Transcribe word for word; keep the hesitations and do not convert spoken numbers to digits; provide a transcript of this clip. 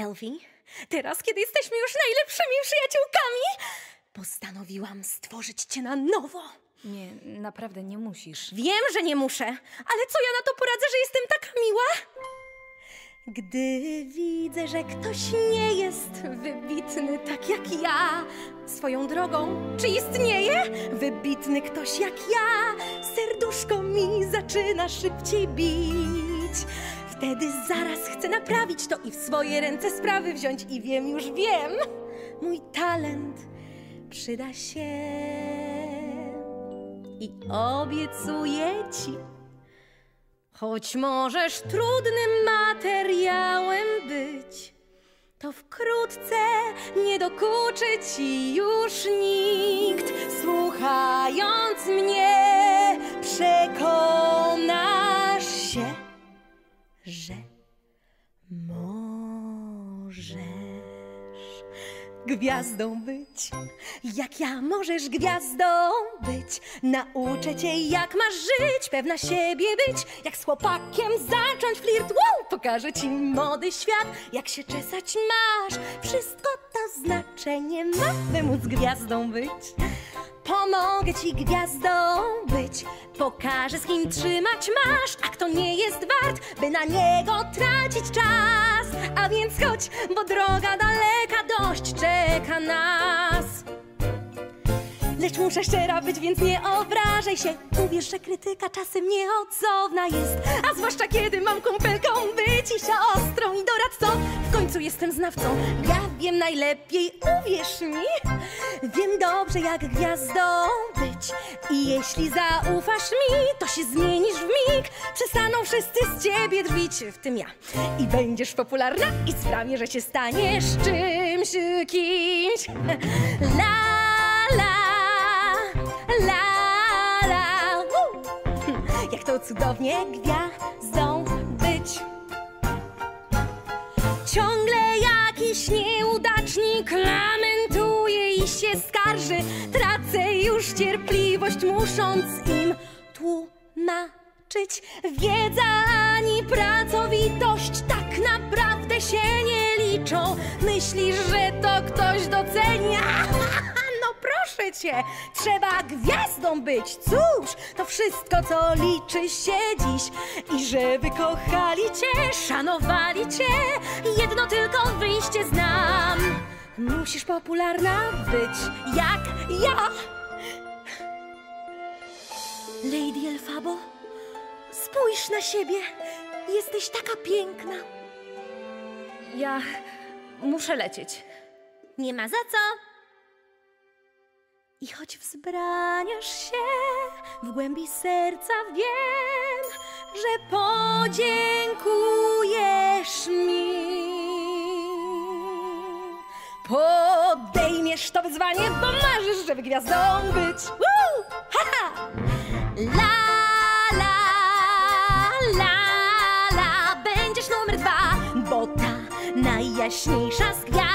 Elfie, teraz, kiedy jesteśmy już najlepszymi przyjaciółkami, postanowiłam stworzyć cię na nowo. Nie, naprawdę nie musisz. Wiem, że nie muszę, ale co ja na to poradzę, że jestem taka miła? Gdy widzę, że ktoś nie jest wybitny tak jak ja, swoją drogą, czy istnieje wybitny ktoś jak ja? Serduszko mi zaczyna szybciej bić. Wtedy zaraz chcę naprawić to i w swoje ręce sprawy wziąć. I wiem, już wiem, mój talent przyda się. I obiecuję ci, choć możesz trudnym materiałem być, to wkrótce nie dokuczy ci już nikt. Słuchając mnie, przekonasz się, że możesz gwiazdą być. Jak ja możesz gwiazdą być, nauczę cię, jak masz żyć, pewna siebie być, jak z chłopakiem zacząć flirt, wow! Pokażę ci młody świat, jak się czesać masz, wszystko to znaczenie ma, by móc gwiazdą być. Pomogę ci gwiazdą być, pokażę, z kim trzymać masz, a kto nie jest wart, by na niego tracić czas. A więc chodź, bo droga daleka dość czeka nas. Lecz muszę szczera być, więc nie obrażaj się. Uwierz, że krytyka czasem nieodzowna jest, a zwłaszcza kiedy mam kumpelką być i się ostrą i doradcą. W końcu jestem znawcą, ja wiem najlepiej, uwierz mi. Wiem dobrze, jak gwiazdą być, i jeśli zaufasz mi, to się zmienisz w mig. Przestaną wszyscy z ciebie drwić, w tym ja, i będziesz popularna i sprawię, że się staniesz czymś, kimś. La, la, la, la, woo! Jak to cudownie gwiazdą być. Ciągle jakiś nieudacznik lamentuje i się skarży. Tracę już cierpliwość, musząc im tłumaczyć. Wiedza ani pracowitość tak naprawdę się nie liczą. Myślisz, że to ktoś docenia? Proszę cię, trzeba gwiazdą być. Cóż, to wszystko, co liczy się dziś. I żeby kochali cię, szanowali cię, jedno tylko wyjście znam. Musisz popularna być, jak ja. Lady Elphabo, spójrz na siebie. Jesteś taka piękna. Ja muszę lecieć. Nie ma za co. I choć wzbraniasz się, w głębi serca wiem, że podziękujesz mi. Podejmiesz to wyzwanie, bo marzysz, żeby gwiazdą być. Woo! Ha, ha! La, la, la, la, będziesz numer dwa, bo ta najjaśniejsza z gwiazd.